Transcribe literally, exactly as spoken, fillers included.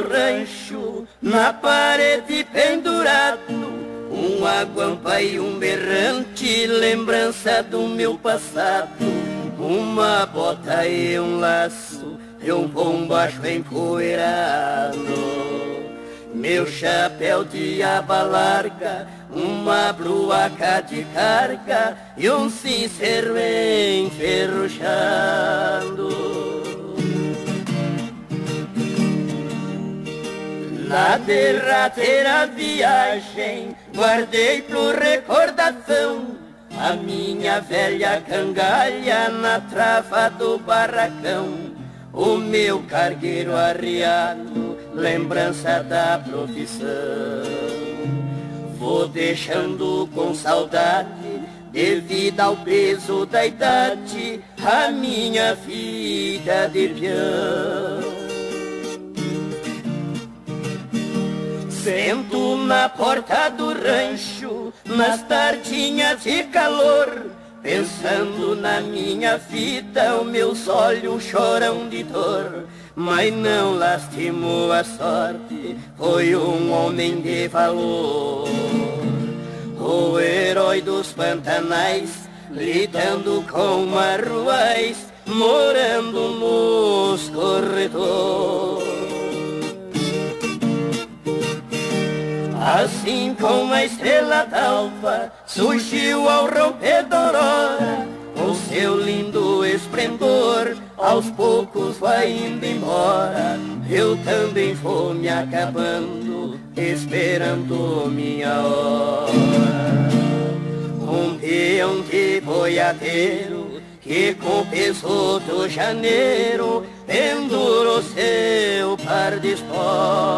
meu rancho, na parede pendurado, uma guampa e um berrante, lembrança do meu passado. Uma bota e um laço, e um bombacho empoeirado, meu chapéu de aba larga, uma bruaca de carga e um cinzeiro enferrujado. Na derradeira viagem, guardei por recordação a minha velha cangalha na trava do barracão, o meu cargueiro arriado, lembrança da profissão. Vou deixando com saudade, devido ao peso da idade, a minha vida de peão. Sento na porta do rancho, nas tardinhas de calor, pensando na minha vida, os meus olhos choram de dor. Mas não lastimou a sorte, foi um homem de valor, o herói dos Pantanais, lidando com marruais, morando nos corredores. Assim como a estrela d'alva surgiu ao romper da aurora, o seu lindo esplendor aos poucos vai indo embora. Eu também vou me acabando, esperando minha hora. Um peão de boiadeiro que com o peso do janeiro pendura o seu par de esporas.